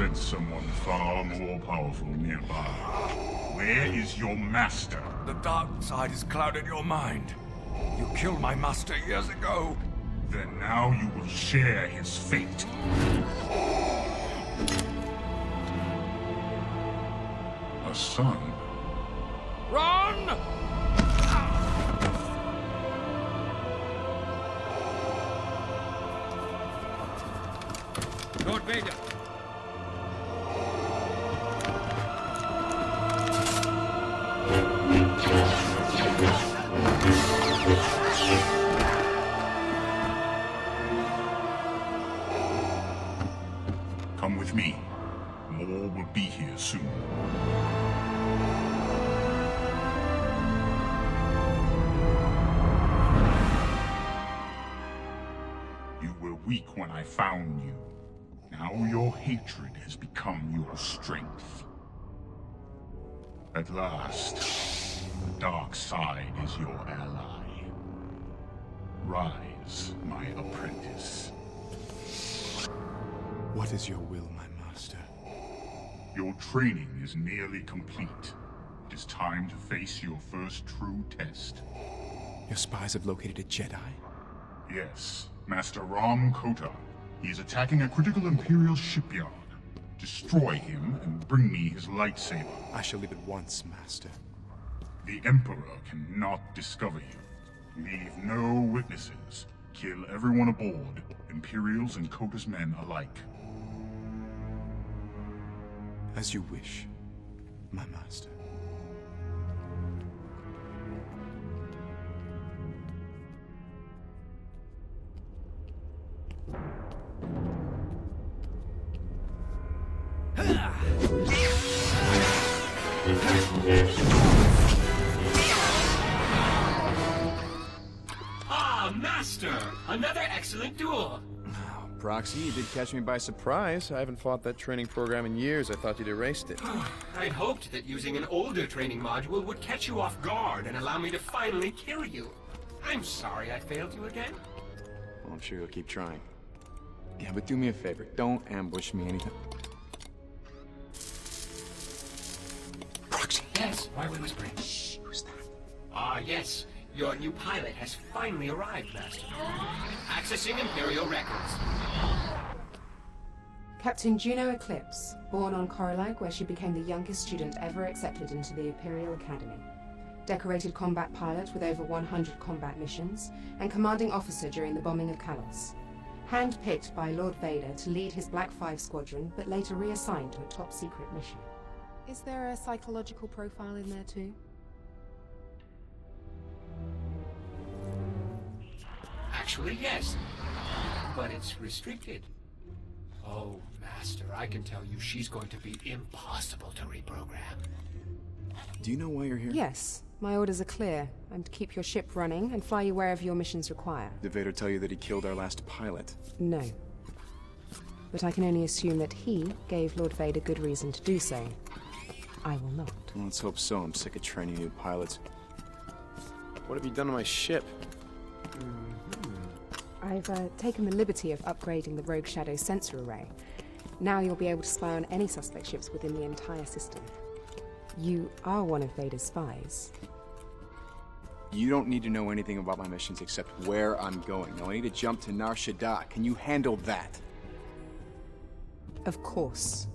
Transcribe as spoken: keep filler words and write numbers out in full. sense someone far more powerful nearby. Where is your master? The dark side has clouded your mind. You killed my master years ago. Then now you will share his fate. A son. Run! Lord Vader. Come with me. More will be here soon. You were weak when I found you. Now your hatred has become your strength. At last, the dark side is your ally. Rise, my apprentice. What is your will, my master? Your training is nearly complete. It is time to face your first true test. Your spies have located a Jedi? Yes, Master Ram Kota. He is attacking a critical Imperial shipyard. Destroy him and bring me his lightsaber. I shall leave at once, Master. The Emperor cannot discover you. Leave no witnesses. Kill everyone aboard, Imperials and Kota's men alike. As you wish, my master. Ah, Master! Another excellent duel! Oh, Proxy, you did catch me by surprise. I haven't fought that training program in years. I thought you'd erased it. I'd hoped that using an older training module would catch you off guard and allow me to finally kill you. I'm sorry I failed you again. Well, I'm sure you'll keep trying. Yeah, but do me a favor. Don't ambush me anytime. Yes, why are we whispering? Shh, who's that? Ah, yes. Your new pilot has finally arrived, Master. Accessing Imperial records. Captain Juno Eclipse, born on Coruscant, where she became the youngest student ever accepted into the Imperial Academy. Decorated combat pilot with over one hundred combat missions, and commanding officer during the bombing of Kalos. Hand-picked by Lord Vader to lead his Black Five squadron, but later reassigned to a top-secret mission. Is there a psychological profile in there too? Actually, yes. But it's restricted. Oh, Master, I can tell you she's going to be impossible to reprogram. Do you know why you're here? Yes. My orders are clear. I'm to keep your ship running and fly you wherever your missions require. Did Vader tell you that he killed our last pilot? No. But I can only assume that he gave Lord Vader good reason to do so. I will not. Well, let's hope so. I'm sick of training new pilots. What have you done to my ship? Mm-hmm. I've uh, taken the liberty of upgrading the Rogue Shadow sensor array. Now you'll be able to spy on any suspect ships within the entire system. You are one of Vader's spies. You don't need to know anything about my missions except where I'm going. Now I need to jump to Nar Shaddaa. Can you handle that? Of course.